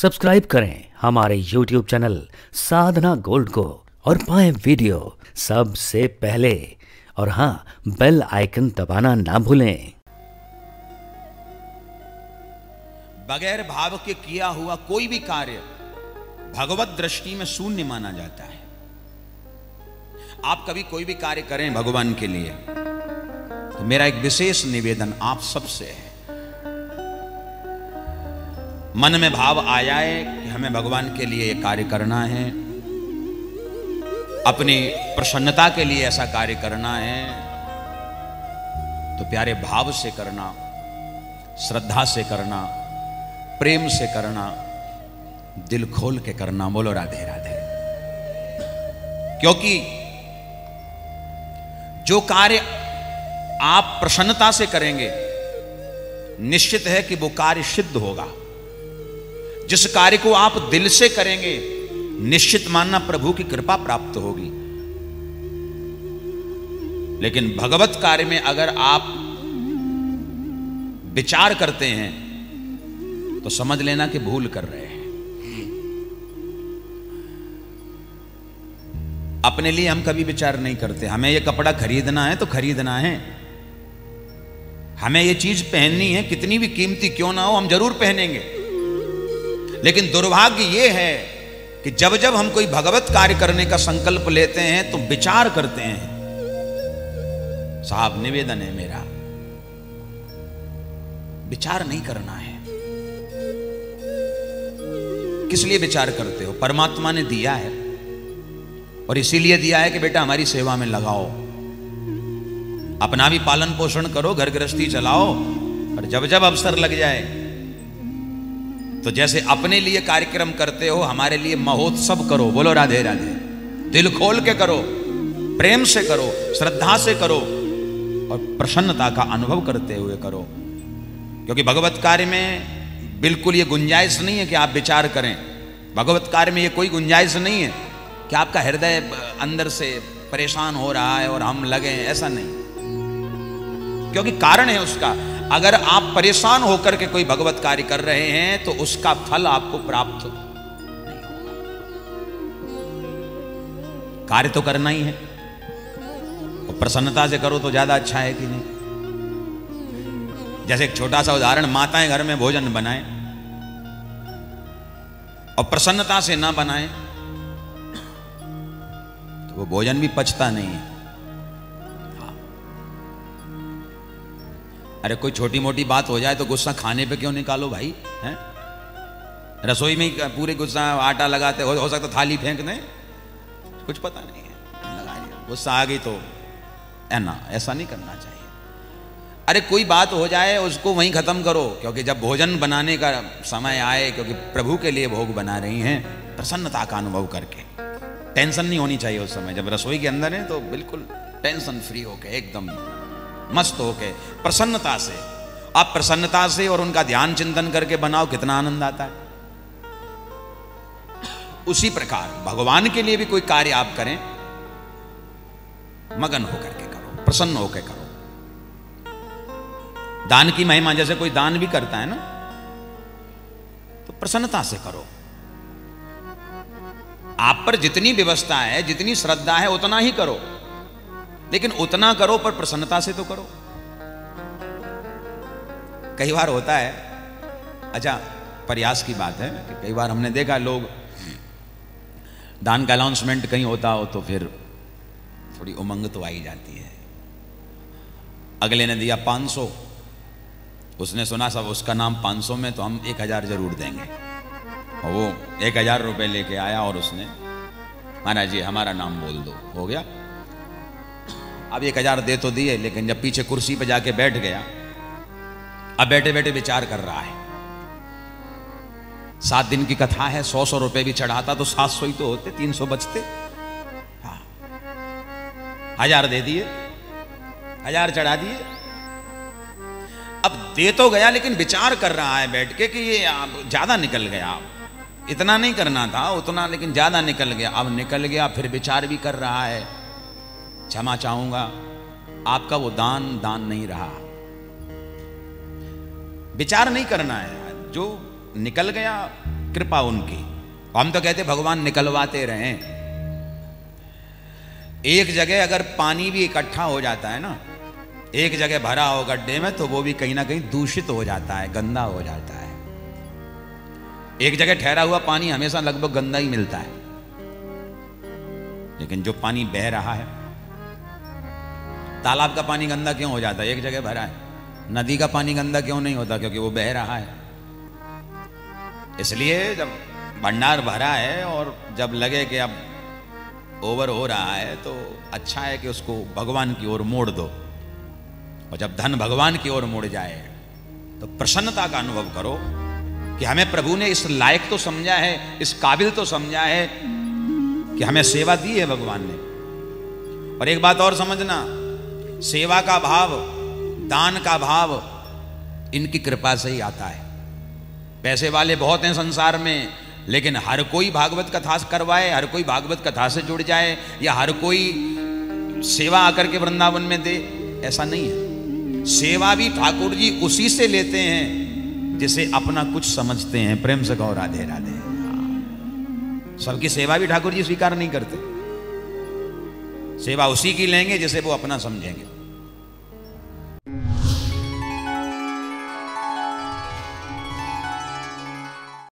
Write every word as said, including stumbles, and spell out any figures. Subscribe करें हमारे YouTube channel साधना gold को और पाएं वीडियो सबसे पहले। और हाँ, बेल आइकन दबाना ना भूलें। बगैर भाव के किया हुआ कोई भी कार्य भगवत दृष्टि में शून्य माना जाता है। आप कभी कोई भी कार्य करें भगवान के लिए, तो मेरा एक विशेष निवेदन आप सबसे है, मन में भाव आया है कि हमें भगवान के लिए ये कार्य करना है, अपनी प्रसन्नता के लिए ऐसा कार्य करना है, तो प्यारे भाव से करना, श्रद्धा से करना, प्रेम से करना, दिल खोल के करना। बोलो राधे राधे। क्योंकि जो कार्य आप प्रसन्नता से करेंगे निश्चित है कि वो कार्य सिद्ध होगा। जिस कार्य को आप दिल से करेंगे निश्चित मानना प्रभु की कृपा प्राप्त होगी। लेकिन भगवत कार्य में अगर आप विचार करते हैं तो समझ लेना कि भूल कर रहे हैं। अपने लिए हम कभी विचार नहीं करते। हमें यह कपड़ा खरीदना है तो खरीदना है, हमें यह चीज पहननी है, कितनी भी कीमती क्यों ना हो हम जरूर पहनेंगे। लेकिन दुर्भाग्य ये है कि जब जब हम कोई भगवत कार्य करने का संकल्प लेते हैं तो विचार करते हैं। साहब, निवेदन है मेरा, विचार नहीं करना है। किस लिए विचार करते हो? परमात्मा ने दिया है और इसीलिए दिया है कि बेटा हमारी सेवा में लगाओ, अपना भी पालन पोषण करो, घर गृहस्थी चलाओ। और जब जब अवसर लग जाए तो जैसे अपने लिए कार्यक्रम करते हो, हमारे लिए महोत्सव करो। बोलो राधे राधे। दिल खोल के करो, प्रेम से करो, श्रद्धा से करो और प्रसन्नता का अनुभव करते हुए करो। क्योंकि भगवत कार्य में बिल्कुल ये गुंजाइश नहीं है कि आप विचार करें। भगवत कार्य में ये कोई गुंजाइश नहीं है कि आपका हृदय अंदर से परेशान हो रहा है और हम लगे, ऐसा नहीं। क्योंकि कारण है उसका। अगर आप परेशान होकर के कोई भगवत कार्य कर रहे हैं तो उसका फल आपको प्राप्त नहीं होगा। कार्य तो करना ही है, तो प्रसन्नता से करो तो ज्यादा अच्छा है कि नहीं। जैसे एक छोटा सा उदाहरण, माताएं घर में भोजन बनाएं और प्रसन्नता से ना बनाएं तो वो भोजन भी पचता नहीं है। अरे कोई छोटी मोटी बात हो जाए तो गुस्सा खाने पे क्यों निकालो भाई, हैं? रसोई में ही पूरे गुस्सा, आटा लगाते हो, हो सकता थाली फेंक दें, कुछ पता नहीं है, लगा दिया, गुस्सा आ गई तो, है ना? ऐसा नहीं करना चाहिए। अरे कोई बात हो जाए उसको वहीं खत्म करो, क्योंकि जब भोजन बनाने का समय आए, क्योंकि प्रभु के लिए भोग बना रही हैं, प्रसन्नता का अनुभव करके। टेंशन नहीं होनी चाहिए उस समय। जब रसोई के अंदर है तो बिल्कुल टेंशन फ्री होके, एकदम मस्त होके, प्रसन्नता से। आप प्रसन्नता से और उनका ध्यान चिंतन करके बनाओ, कितना आनंद आता है। उसी प्रकार भगवान के लिए भी कोई कार्य आप करें, मगन होकर के करो, प्रसन्न होकर करो। दान की महिमा, जैसे कोई दान भी करता है ना, तो प्रसन्नता से करो। आप पर जितनी व्यवस्था है, जितनी श्रद्धा है, उतना ही करो। लेकिन उतना करो पर प्रसन्नता से तो करो। कई बार होता है, अच्छा प्रयास की बात है कि कई बार हमने देखा लोग, दान का अनाउंसमेंट कहीं होता हो तो फिर थोड़ी उमंग तो आई जाती है। अगले ने दिया पाँच सौ, उसने सुना सब उसका नाम पाँच सौ में, तो हम एक हजार जरूर देंगे। और वो एक हजार रुपये लेके आया और उसने, महाराज जी हमारा नाम बोल दो, हो गया। अब एक हजार दे तो दिए, लेकिन जब पीछे कुर्सी पे जाके बैठ गया, अब बैठे बैठे विचार कर रहा है। सात दिन की कथा है, सौ सौ रुपए भी चढ़ाता तो सात सौ ही तो होते, तीन सौ बचते। हाँ, हजार दे दिए, हजार चढ़ा दिए। अब दे तो गया लेकिन विचार कर रहा है बैठ के कि ये ज्यादा निकल गया, इतना नहीं करना था, उतना लेकिन ज्यादा निकल गया। अब निकल गया, फिर विचार भी कर रहा है, क्षमा चाहूंगा, आपका वो दान दान नहीं रहा। विचार नहीं करना है, जो निकल गया कृपा उनकी। हम तो कहते भगवान निकलवाते रहें। एक जगह अगर पानी भी इकट्ठा हो जाता है ना, एक जगह भरा हो गड्ढे में, तो वो भी कहीं ना कहीं दूषित हो जाता है, गंदा हो जाता है। एक जगह ठहरा हुआ पानी हमेशा लगभग गंदा ही मिलता है, लेकिन जो पानी बह रहा है, तालाब का पानी गंदा क्यों हो जाता है? एक जगह भरा है। नदी का पानी गंदा क्यों नहीं होता? क्योंकि वो बह रहा है। इसलिए जब भंडार भरा है और जब लगे कि अब ओवर हो रहा है, तो अच्छा है कि उसको भगवान की ओर मोड़ दो। और जब धन भगवान की ओर मोड़ जाए तो प्रसन्नता का अनुभव करो कि हमें प्रभु ने इस लायक तो समझा है, इस काबिल तो समझा है कि हमें सेवा दी है भगवान ने। और एक बात और समझना, सेवा का भाव, दान का भाव इनकी कृपा से ही आता है। पैसे वाले बहुत हैं संसार में, लेकिन हर कोई भागवत कथा करवाए, हर कोई भागवत कथा से जुड़ जाए, या हर कोई सेवा आकर के वृंदावन में दे, ऐसा नहीं है। सेवा भी ठाकुर जी उसी से लेते हैं जिसे अपना कुछ समझते हैं। प्रेम से कहो राधे राधे। सबकी सेवा भी ठाकुर जी स्वीकार नहीं करते। सेवा उसी की लेंगे जिसे वो अपना समझेंगे।